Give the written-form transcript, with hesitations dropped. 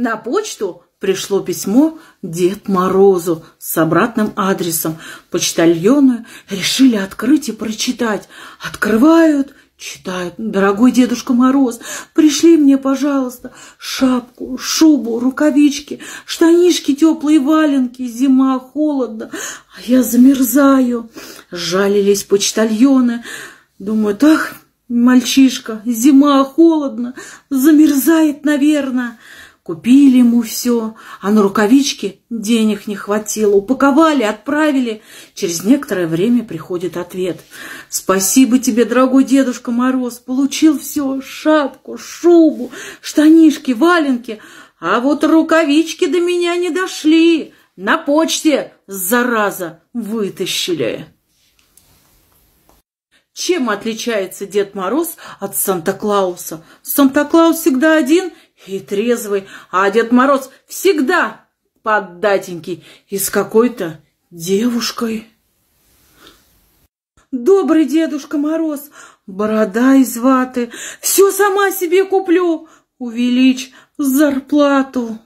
На почту пришло письмо Деду Морозу с обратным адресом. Почтальоны решили открыть и прочитать. Открывают, читают. «Дорогой Дедушка Мороз, пришли мне, пожалуйста, шапку, шубу, рукавички, штанишки теплые, валенки. Зима, холодно, а я замерзаю». Жалились почтальоны. Думают, ах, мальчишка, зима, холодно, замерзает, наверное. Купили ему все, а на рукавички денег не хватило. Упаковали, отправили. Через некоторое время приходит ответ. «Спасибо тебе, дорогой Дедушка Мороз, получил все, шапку, шубу, штанишки, валенки. А вот рукавички до меня не дошли. На почте, зараза, вытащили». Чем отличается Дед Мороз от Санта-Клауса? Санта-Клаус всегда один и трезвый, а Дед Мороз всегда поддатенький и с какой-то девушкой. «Добрый Дедушка Мороз, борода из ваты, все сама себе куплю, увеличь зарплату».